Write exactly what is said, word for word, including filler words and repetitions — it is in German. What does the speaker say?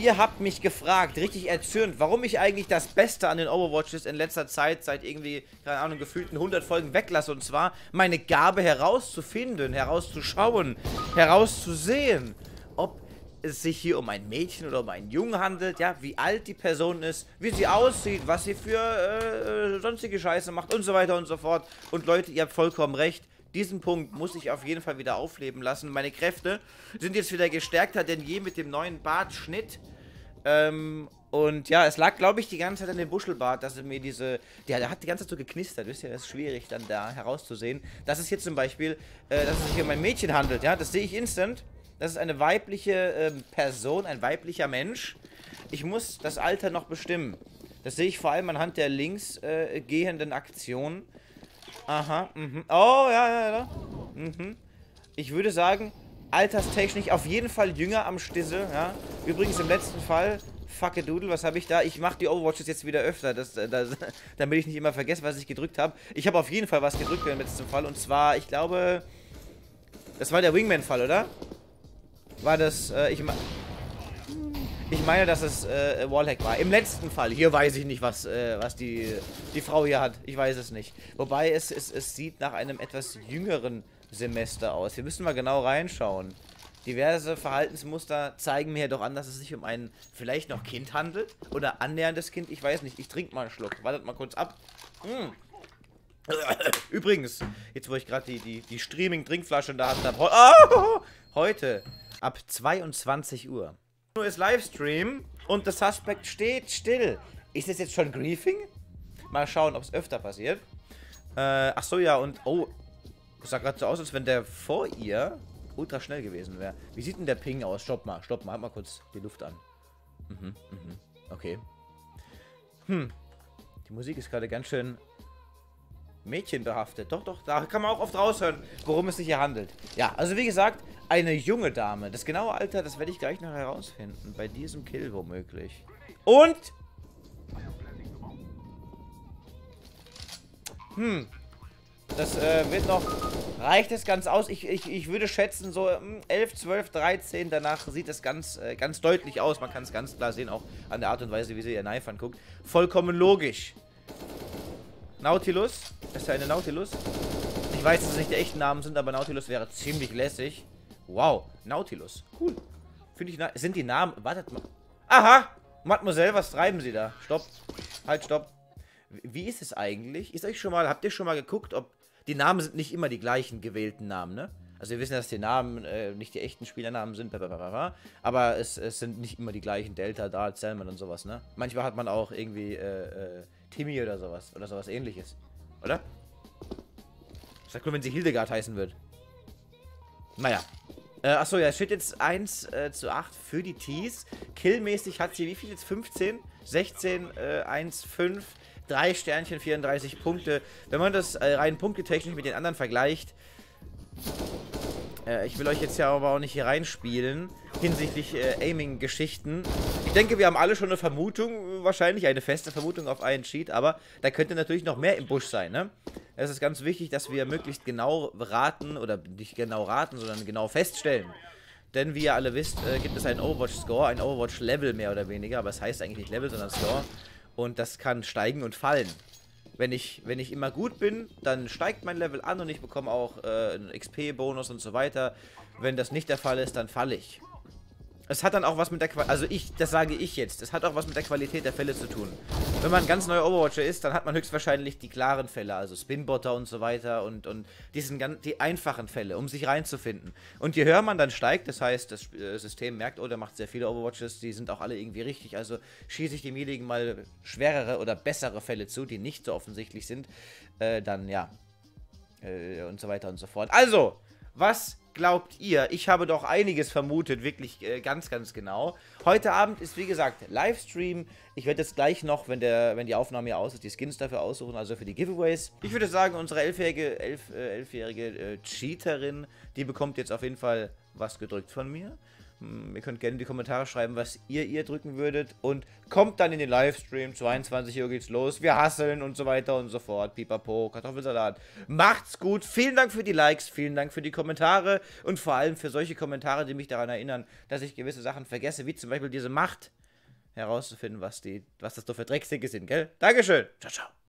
Ihr habt mich gefragt, richtig erzürnt, warum ich eigentlich das Beste an den Overwatches in letzter Zeit seit irgendwie, keine Ahnung, gefühlten hundert Folgen weglasse. Und zwar meine Gabe herauszufinden, herauszuschauen, herauszusehen, ob es sich hier um ein Mädchen oder um einen Jungen handelt, ja, wie alt die Person ist, wie sie aussieht, was sie für äh, sonstige Scheiße macht und so weiter und so fort. Und Leute, ihr habt vollkommen recht. Diesen Punkt muss ich auf jeden Fall wieder aufleben lassen. Meine Kräfte sind jetzt wieder gestärkter denn je mit dem neuen Bartschnitt. Ähm, und ja, es lag, glaube ich, die ganze Zeit an dem Buschelbart, dass er mir diese... Ja, der hat die ganze Zeit so geknistert, wisst ihr, das ist schwierig dann da herauszusehen. Das ist jetzt zum Beispiel, äh, dass es sich um ein Mädchen handelt, ja, das sehe ich instant. Das ist eine weibliche ähm, Person, ein weiblicher Mensch. Ich muss das Alter noch bestimmen. Das sehe ich vor allem anhand der links äh, gehenden Aktionen. Aha, mhm. Oh, ja, ja, ja. Mhm. Ich würde sagen, alterstechnisch auf jeden Fall jünger am Stissel, ja. Übrigens im letzten Fall, fuck a doodle, was habe ich da? Ich mache die Overwatches jetzt wieder öfter, das, das, damit ich nicht immer vergesse, was ich gedrückt habe. Ich habe auf jeden Fall was gedrückt im letzten Fall und zwar, ich glaube, das war der Wingman-Fall, oder? War das, äh, ich meine... Ich meine, dass es äh, Wallhack war. Im letzten Fall. Hier weiß ich nicht, was, äh, was die, die Frau hier hat. Ich weiß es nicht. Wobei es, es, es sieht nach einem etwas jüngeren Semester aus. Hier müssen wir genau reinschauen. Diverse Verhaltensmuster zeigen mir doch an, dass es sich um ein vielleicht noch Kind handelt. Oder annäherndes Kind. Ich weiß nicht. Ich trinke mal einen Schluck. Wartet mal kurz ab. Mm. Übrigens, jetzt wo ich gerade die, die, die Streaming-Trinkflasche in der Hand habe. Oh! Heute ab zweiundzwanzig Uhr. Ist Livestream und der Suspect steht still. Ist das jetzt schon Griefing? Mal schauen, ob es öfter passiert. Äh, ach so, ja, und oh, es sah gerade so aus, als wenn der vor ihr ultra schnell gewesen wäre. Wie sieht denn der Ping aus? Stopp mal, stopp mal, halt mal kurz die Luft an. Mhm, mhm, okay. Hm, die Musik ist gerade ganz schön mädchenbehaftet. Doch, doch, da kann man auch oft raushören, worum es sich hier handelt. Ja, also wie gesagt, eine junge Dame. Das genaue Alter, das werde ich gleich noch herausfinden. Bei diesem Kill womöglich. Und? Hm. Das äh, wird noch... Reicht das ganz aus? Ich, ich, ich würde schätzen, so elf, zwölf, dreizehn, danach sieht das ganz, äh, ganz deutlich aus. Man kann es ganz klar sehen, auch an der Art und Weise, wie sie ihr Knife anguckt. Vollkommen logisch. Nautilus. Das ist ja eine Nautilus. Ich weiß, dass es nicht die echten Namen sind, aber Nautilus wäre ziemlich lässig. Wow, Nautilus. Cool. Finde ich na Sind die Namen... Wartet mal. Aha! Mademoiselle, was treiben Sie da? Stopp. Halt, stopp. Wie ist es eigentlich? Ist euch schon mal... Habt ihr schon mal geguckt, ob... Die Namen sind nicht immer die gleichen gewählten Namen, ne? Also wir wissen, dass die Namen äh, nicht die echten Spielernamen sind, blablabla. Aber es, es sind nicht immer die gleichen Delta, Dart, Salmon und sowas, ne? Manchmal hat man auch irgendwie äh, äh, Timmy oder sowas. Oder sowas ähnliches. Oder? Sag nur, wenn sie Hildegard heißen wird. Naja. Äh, achso, ja, es steht jetzt eins zu acht für die Tees. Killmäßig hat sie, wie viel jetzt? fünfzehn, sechzehn, äh, eins, fünf, drei Sternchen, vierunddreißig Punkte. Wenn man das äh, rein punktetechnisch mit den anderen vergleicht. Äh, ich will euch jetzt ja aber auch nicht hier reinspielen. Hinsichtlich äh, Aiming-Geschichten. Ich denke, wir haben alle schon eine Vermutung, wahrscheinlich eine feste Vermutung auf einen Cheat, aber da könnte natürlich noch mehr im Busch sein, ne? Es ist ganz wichtig, dass wir möglichst genau raten, oder nicht genau raten, sondern genau feststellen. Denn wie ihr alle wisst, äh, gibt es einen Overwatch-Score, ein Overwatch-Level mehr oder weniger, aber es heißt eigentlich nicht Level, sondern Score. Und das kann steigen und fallen. Wenn ich, wenn ich immer gut bin, dann steigt mein Level an und ich bekomme auch äh, einen X P-Bonus und so weiter. Wenn das nicht der Fall ist, dann falle ich. Es hat dann auch was mit der Qualität, also ich, das sage ich jetzt, es hat auch was mit der Qualität der Fälle zu tun. Wenn man ein ganz neuer Overwatcher ist, dann hat man höchstwahrscheinlich die klaren Fälle, also Spinbotter und so weiter und, und diesen, die einfachen Fälle, um sich reinzufinden. Und je höher man dann steigt, das heißt, das System merkt, oh, der macht sehr viele Overwatches, die sind auch alle irgendwie richtig, also schieße ich demjenigen mal schwerere oder bessere Fälle zu, die nicht so offensichtlich sind, äh, dann ja, äh, und so weiter und so fort. Also, was... Glaubt ihr? Ich habe doch einiges vermutet, wirklich äh, ganz, ganz genau. Heute Abend ist, wie gesagt, Livestream. Ich werde jetzt gleich noch, wenn, der, wenn die Aufnahme hier aus ist, die Skins dafür aussuchen, also für die Giveaways. Ich würde sagen, unsere elfjährige, elf, äh, elfjährige äh, Cheaterin, die bekommt jetzt auf jeden Fall was gedrückt von mir. Ihr könnt gerne in die Kommentare schreiben, was ihr ihr drücken würdet. Und kommt dann in den Livestream. zweiundzwanzig Uhr geht's los. Wir hasseln und so weiter und so fort. Pipapo, Kartoffelsalat. Macht's gut. Vielen Dank für die Likes. Vielen Dank für die Kommentare. Und vor allem für solche Kommentare, die mich daran erinnern, dass ich gewisse Sachen vergesse. Wie zum Beispiel diese Macht herauszufinden, was, die, was das doch für Drecksäcke sind, gell? Dankeschön. Ciao, ciao.